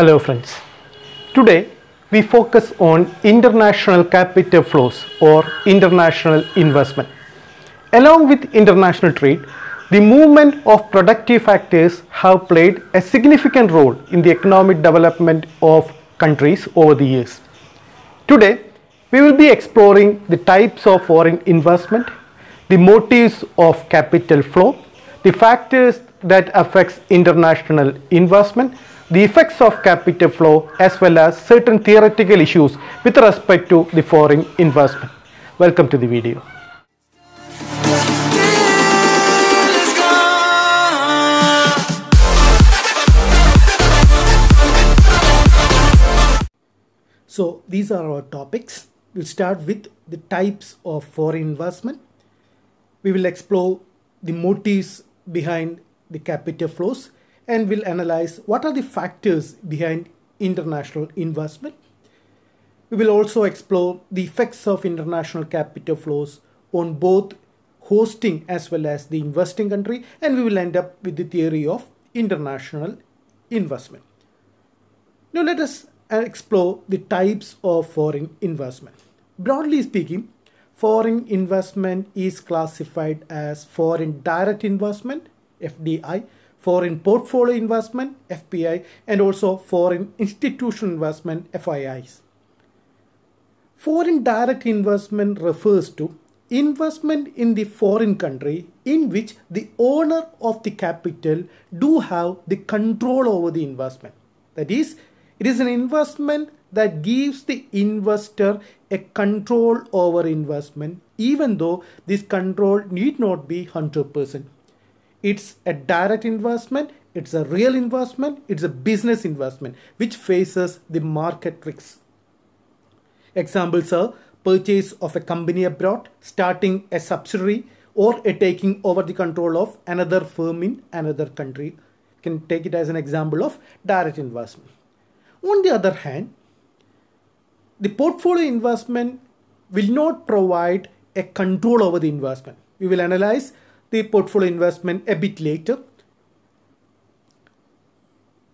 Hello friends, today we focus on international capital flows or international investment. Along with international trade, the movement of productive factors have played a significant role in the economic development of countries over the years. Today, we will be exploring the types of foreign investment, the motives of capital flow, the factors that affects international investment, the effects of capital flow, as well as certain theoretical issues with respect to the foreign investment. Welcome to the video. So these are our topics. We'll start with the types of foreign investment. We will explore the motives behind the capital flows, and we'll analyze what are the factors behind international investment. We will also explore the effects of international capital flows on both hosting as well as the investing country, and we will end up with the theory of international investment. Now let us explore the types of foreign investment. Broadly speaking, foreign investment is classified as foreign direct investment, FDI, foreign portfolio investment, FPI, and also foreign institutional investment, FIIs. Foreign direct investment refers to investment in the foreign country in which the owner of the capital do have the control over the investment. That is, it is an investment that gives the investor a control over investment, even though this control need not be 100%. It's a direct investment, it's a real investment, it's a business investment which faces the market risks. Examples are purchase of a company abroad, starting a subsidiary, or a taking over the control of another firm in another country. You can take it as an example of direct investment. On the other hand, the portfolio investment will not provide a control over the investment. We will analyze the portfolio investment a bit later.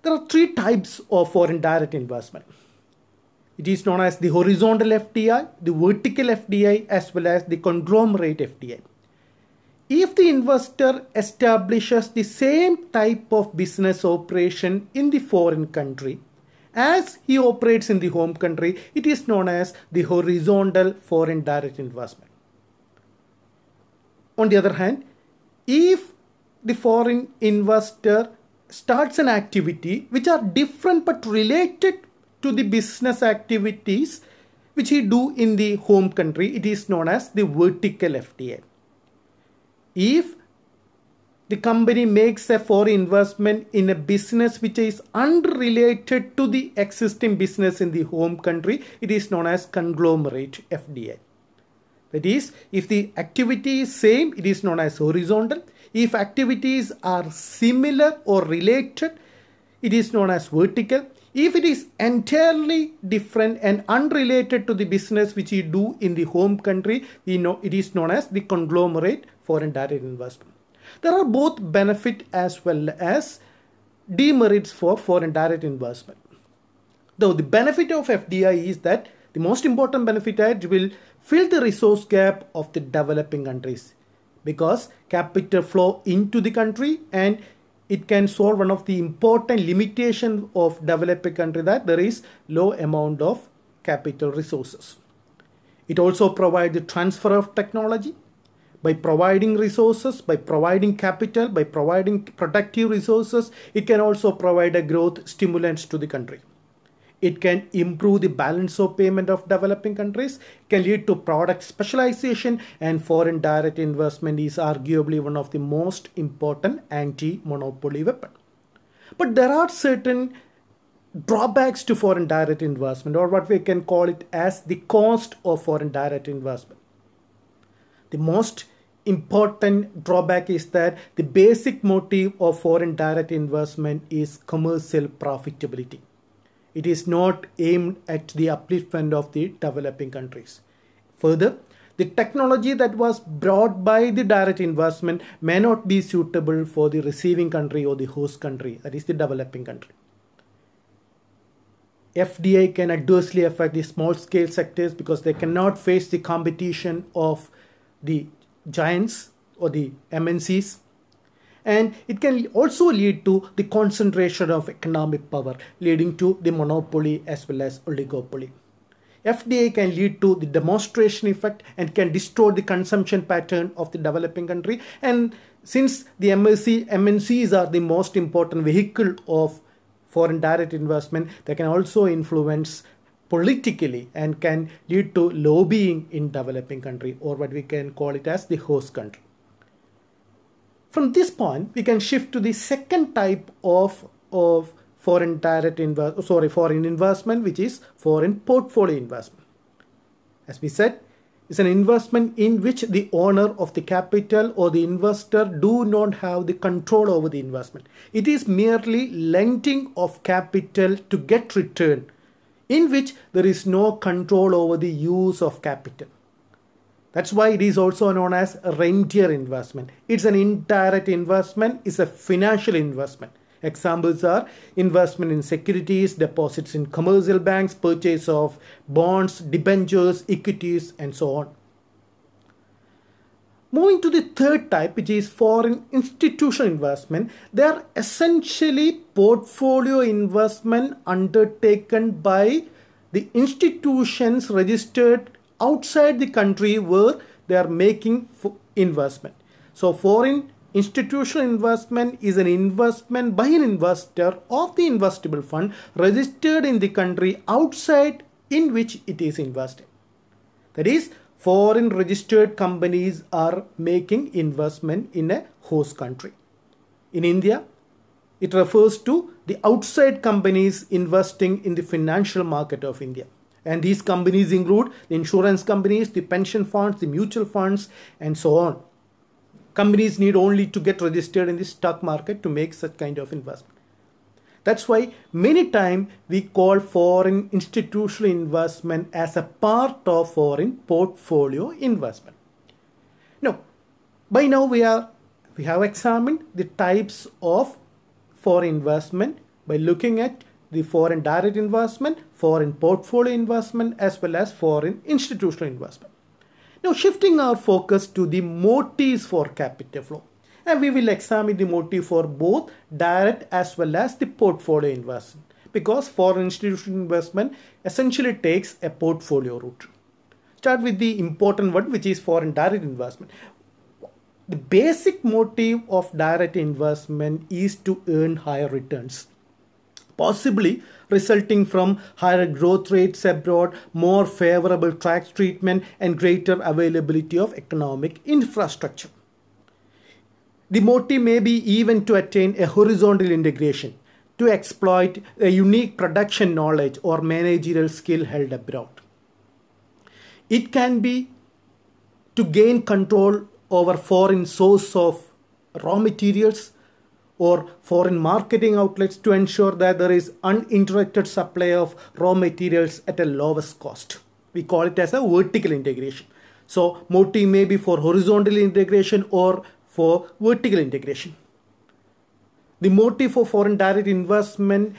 There are three types of foreign direct investment. It is known as the horizontal FDI, the vertical FDI, as well as the conglomerate FDI. If the investor establishes the same type of business operation in the foreign country as he operates in the home country, it is known as the horizontal foreign direct investment. On the other hand, if the foreign investor starts an activity which are different but related to the business activities which he do in the home country, it is known as the vertical FDI. If the company makes a foreign investment in a business which is unrelated to the existing business in the home country, it is known as conglomerate FDI. That is, if the activity is same, it is known as horizontal. If activities are similar or related, it is known as vertical. If it is entirely different and unrelated to the business which you do in the home country, we know it is known as the conglomerate foreign direct investment. There are both benefit as well as demerits for foreign direct investment. Though the benefit of FDI is that the most important benefit is it will fill the resource gap of the developing countries, because capital flow into the country, and it can solve one of the important limitations of developing country, that there is low amount of capital resources. It also provides the transfer of technology by providing resources, by providing capital, by providing productive resources. It can also provide a growth stimulants to the country. It can improve the balance of payment of developing countries, can lead to product specialization, and foreign direct investment is arguably one of the most important anti-monopoly weapon. But there are certain drawbacks to foreign direct investment, or what we can call it as the cost of foreign direct investment. The most important drawback is that the basic motive of foreign direct investment is commercial profitability. It is not aimed at the upliftment of the developing countries. Further, the technology that was brought by the direct investment may not be suitable for the receiving country or the host country, that is the developing country. FDI can adversely affect the small scale sectors because they cannot face the competition of the giants or the MNCs. And it can also lead to the concentration of economic power, leading to the monopoly as well as oligopoly. FDI can lead to the demonstration effect and can distort the consumption pattern of the developing country. And since the MNCs are the most important vehicle of foreign direct investment, they can also influence politically and can lead to lobbying in developing country, or what we can call it as the host country. From this point, we can shift to the second type of foreign investment, which is foreign portfolio investment. As we said, it's an investment in which the owner of the capital or the investor do not have the control over the investment. It is merely lending of capital to get return, in which there is no control over the use of capital. That's why it is also known as rentier investment. It's an indirect investment, it's a financial investment. Examples are investment in securities, deposits in commercial banks, purchase of bonds, debentures, equities, and so on. Moving to the third type, which is foreign institutional investment, they are essentially portfolio investment undertaken by the institutions registered outside the country where they are making investment. So foreign institutional investment is an investment by an investor of the investable fund registered in the country outside in which it is invested. That is, foreign registered companies are making investment in a host country. In India, it refers to the outside companies investing in the financial market of India. And these companies include the insurance companies, the pension funds, the mutual funds, and so on. Companies need only to get registered in the stock market to make such kind of investment. That's why many times we call foreign institutional investment as a part of foreign portfolio investment. Now, by now we have examined the types of foreign investment by looking at the foreign direct investment, foreign portfolio investment, as well as foreign institutional investment. Now, shifting our focus to the motives for capital flow, and we will examine the motive for both direct as well as the portfolio investment, because foreign institutional investment essentially takes a portfolio route. Start with the important one, which is foreign direct investment. The basic motive of direct investment is to earn higher returns, possibly resulting from higher growth rates abroad, more favorable tax treatment, and greater availability of economic infrastructure. The motive may be even to attain a horizontal integration, to exploit a unique production knowledge or managerial skill held abroad. It can be to gain control over foreign source of raw materials or foreign marketing outlets to ensure that there is uninterrupted supply of raw materials at a lowest cost. We call it as a vertical integration. So motive may be for horizontal integration or for vertical integration. The motive for foreign direct investment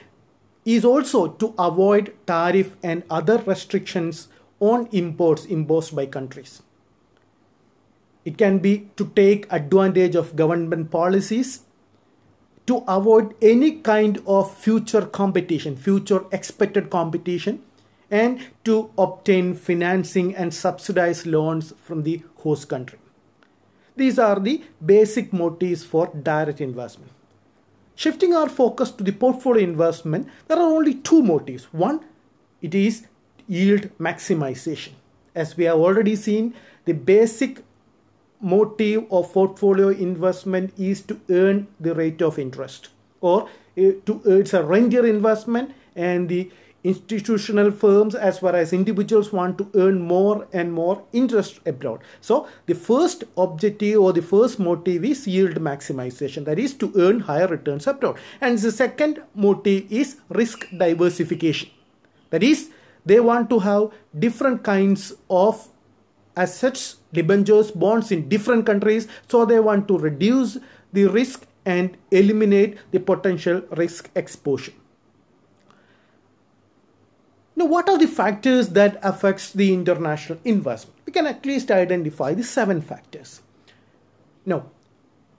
is also to avoid tariff and other restrictions on imports imposed by countries. It can be to take advantage of government policies to avoid any kind of future competition, future expected competition, and to obtain financing and subsidized loans from the host country. These are the basic motives for direct investment. Shifting our focus to the portfolio investment, there are only two motives. One, it is yield maximization. As we have already seen, the basic motive of portfolio investment is to earn the rate of interest, or it's a rentier investment, and the institutional firms as well as individuals want to earn more and more interest abroad. So the first objective or the first motive is yield maximization, that is to earn higher returns abroad. And the second motive is risk diversification, that is they want to have different kinds of assets, debentures, bonds in different countries, so they want to reduce the risk and eliminate the potential risk exposure. Now, what are the factors that affects the international investment? We can at least identify the 7 factors. Now,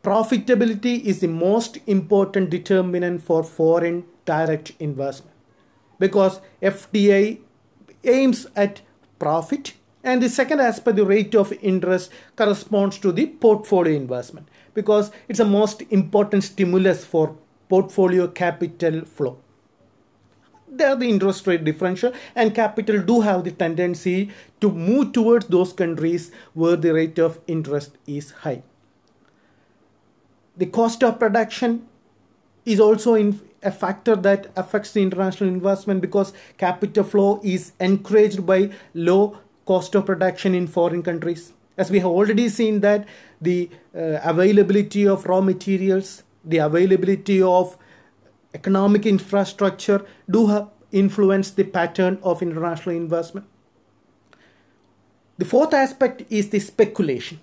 profitability is the most important determinant for foreign direct investment, because FDI aims at profit, and the second aspect, the rate of interest, corresponds to the portfolio investment, because it's the most important stimulus for portfolio capital flow. There the interest rate differential, and capital do have the tendency to move towards those countries where the rate of interest is high. The cost of production is also a factor that affects the international investment, because capital flow is encouraged by low cost of production in foreign countries. As we have already seen that the availability of raw materials, the availability of economic infrastructure do influence the pattern of international investment. The fourth aspect is the speculation.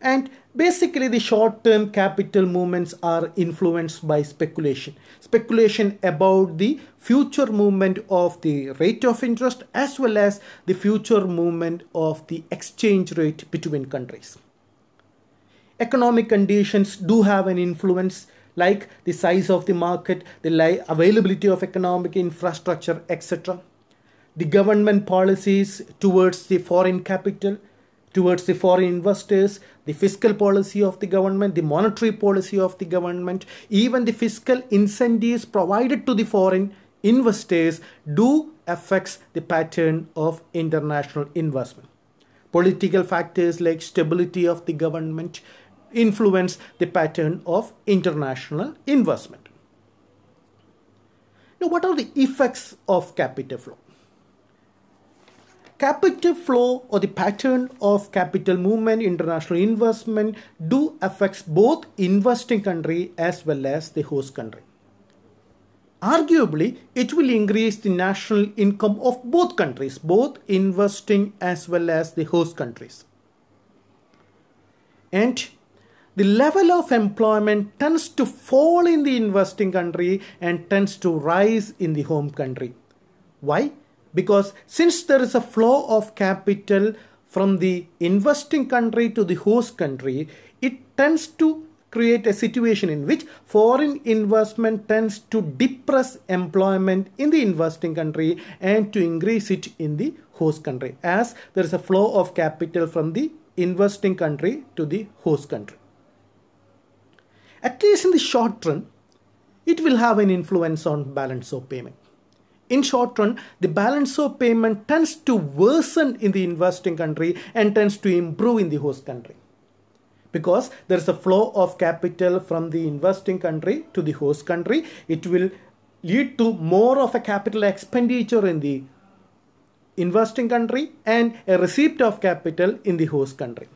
And basically the short-term capital movements are influenced by speculation. Speculation about the future movement of the rate of interest as well as the future movement of the exchange rate between countries. Economic conditions do have an influence, like the size of the market, the availability of economic infrastructure, etc. The government policies towards the foreign capital, towards the foreign investors, the fiscal policy of the government, the monetary policy of the government, even the fiscal incentives provided to the foreign investors do affect the pattern of international investment. Political factors like stability of the government influence the pattern of international investment. Now, what are the effects of capital flow? Capital flow or the pattern of capital movement, international investment, do affects both investing country as well as the host country. Arguably, it will increase the national income of both countries, both investing as well as the host countries. And the level of employment tends to fall in the investing country and tends to rise in the home country. Why? Because since there is a flow of capital from the investing country to the host country, it tends to create a situation in which foreign investment tends to depress employment in the investing country and to increase it in the host country, as there is a flow of capital from the investing country to the host country. At least in the short run, it will have an influence on balance of payment. In short run, the balance of payment tends to worsen in the investing country and tends to improve in the host country, because there is a flow of capital from the investing country to the host country. It will lead to more of a capital expenditure in the investing country and a receipt of capital in the host country.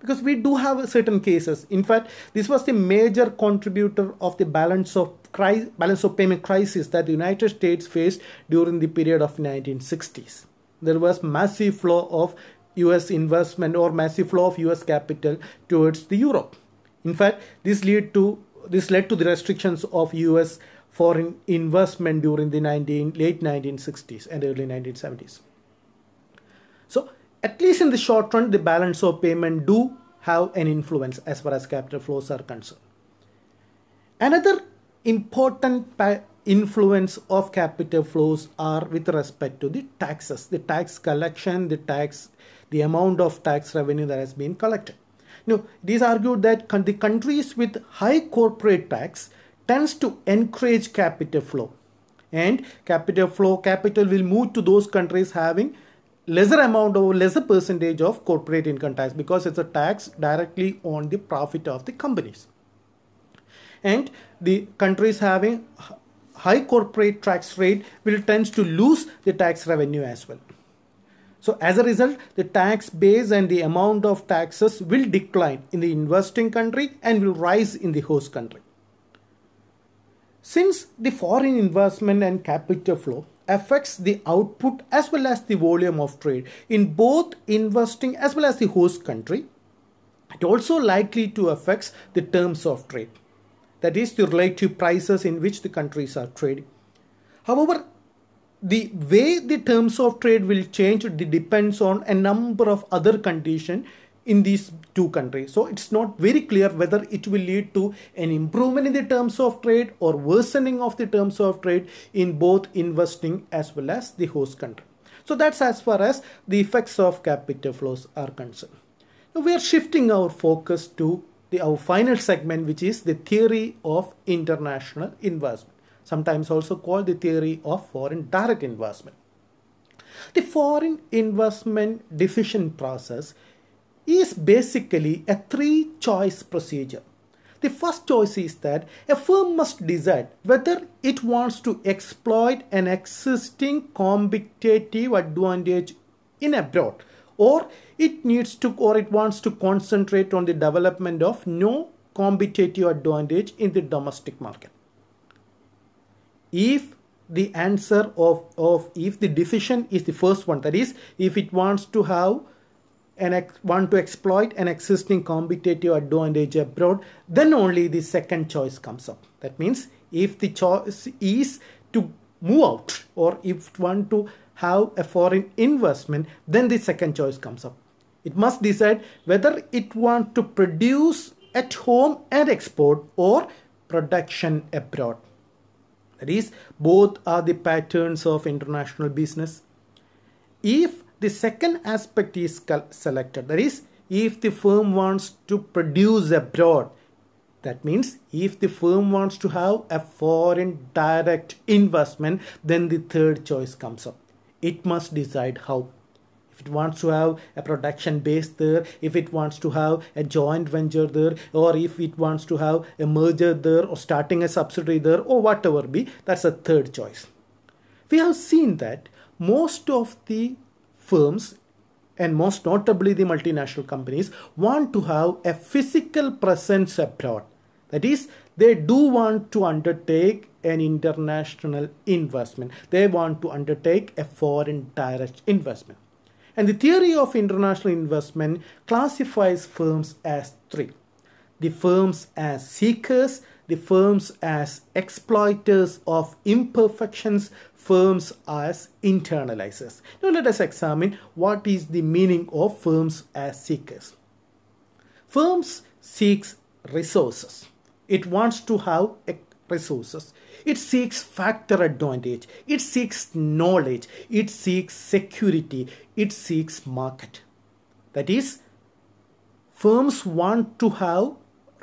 Because we do have certain cases. In fact, this was the major contributor of the balance of payment crisis that the United States faced during the period of 1960s. There was massive flow of US investment or massive flow of US capital towards the Europe. In fact, this led to the restrictions of US foreign investment during the late 1960s and early 1970s. So, at least in the short run, the balance of payment do have an influence as far as capital flows are concerned. Another important influence of capital flows are with respect to the taxes, the tax collection, the amount of tax revenue that has been collected. Now, it is argued that the countries with high corporate tax tends to encourage capital flow, and capital will move to those countries having lesser amount or lesser percentage of corporate income tax, because it's a tax directly on the profit of the companies. And the countries having high corporate tax rate will tend to lose the tax revenue as well. So as a result, the tax base and the amount of taxes will decline in the investing country and will rise in the host country. Since the foreign investment and capital flow affects the output as well as the volume of trade in both investing as well as the host country, it also likely to affect the terms of trade, that is the relative prices in which the countries are trading. However, the way the terms of trade will change depends on a number of other conditions in these two countries. So it's not very clear whether it will lead to an improvement in the terms of trade or worsening of the terms of trade in both investing as well as the host country. So that's as far as the effects of capital flows are concerned. Now we are shifting our focus to our final segment, which is the theory of international investment, sometimes also called the theory of foreign direct investment. The foreign investment decision process is basically a three-choice procedure. The first choice is that a firm must decide whether it wants to exploit an existing competitive advantage in abroad, or it wants to concentrate on the development of no competitive advantage in the domestic market. If the answer if the decision is the first one, that is, if it wants to have want to exploit an existing competitive advantage abroad, then only the second choice comes up. That means if the choice is to move out, or if want to have a foreign investment, then the second choice comes up. It must decide whether it wants to produce at home and export, or production abroad. That is, both are the patterns of international business. If the second aspect is selected, that is, if the firm wants to produce abroad, that means if the firm wants to have a foreign direct investment, then the third choice comes up. It must decide how. If it wants to have a production base there, if it wants to have a joint venture there, or if it wants to have a merger there, or starting a subsidiary there, or whatever be, that's a third choice. We have seen that most of the firms, and most notably the multinational companies, want to have a physical presence abroad. That is, they do want to undertake an international investment. They want to undertake a foreign direct investment. And the theory of international investment classifies firms as three: the firms as seekers, the firms as exploiters of imperfections, firms as internalizers. Now let us examine what is the meaning of firms as seekers. Firms seeks resources. It wants to have resources. It seeks factor advantage. It seeks knowledge. It seeks security. It seeks market. That is, firms want to have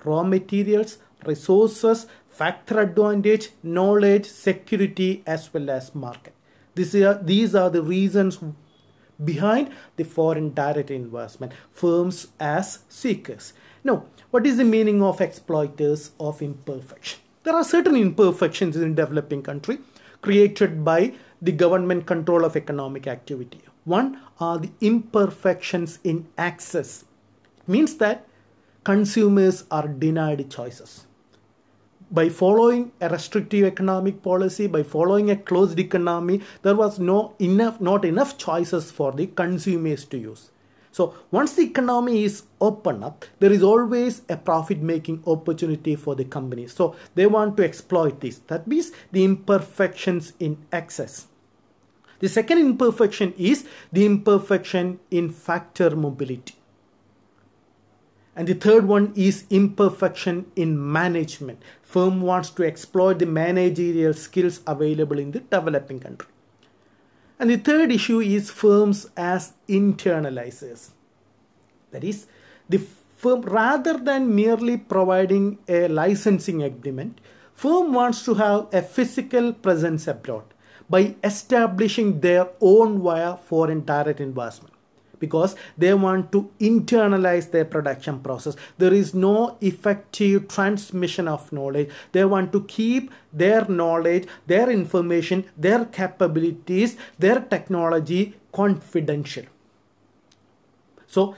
raw materials, resources, factor advantage, knowledge, security, as well as market. These are the reasons behind the foreign direct investment, firms as seekers. Now, what is the meaning of exploiters of imperfection? There are certain imperfections in developing country created by the government control of economic activity. One are the imperfections in access. It means that consumers are denied choices. By following a restrictive economic policy, by following a closed economy, there was not enough choices for the consumers to use. So once the economy is open up, there is always a profit-making opportunity for the companies. So they want to exploit this. That means the imperfections in access. The second imperfection is the imperfection in factor mobility. And the third one is imperfection in management. Firm wants to exploit the managerial skills available in the developing country. And the third issue is firms as internalizers. That is, the firm, rather than merely providing a licensing agreement, firm wants to have a physical presence abroad by establishing their own via foreign direct investment, because they want to internalize their production process. There is no effective transmission of knowledge. They want to keep their knowledge, their information, their capabilities, their technology confidential. So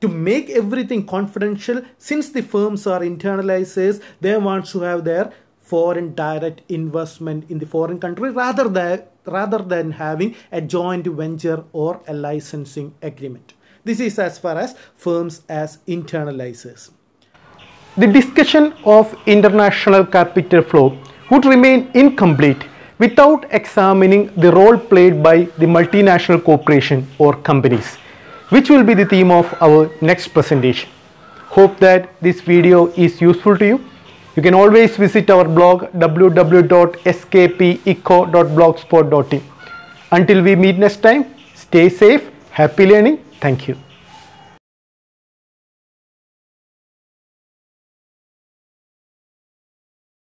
to make everything confidential, since the firms are internalizers, they want to have their foreign direct investment in the foreign country rather than having a joint venture or a licensing agreement. This is as far as firms as internalizers. The discussion of international capital flow would remain incomplete without examining the role played by the multinational corporation or companies, which will be the theme of our next presentation. Hope that this video is useful to you. You can always visit our blog www.skpeco.blogspot.in. Until we meet next time, stay safe, happy learning, thank you.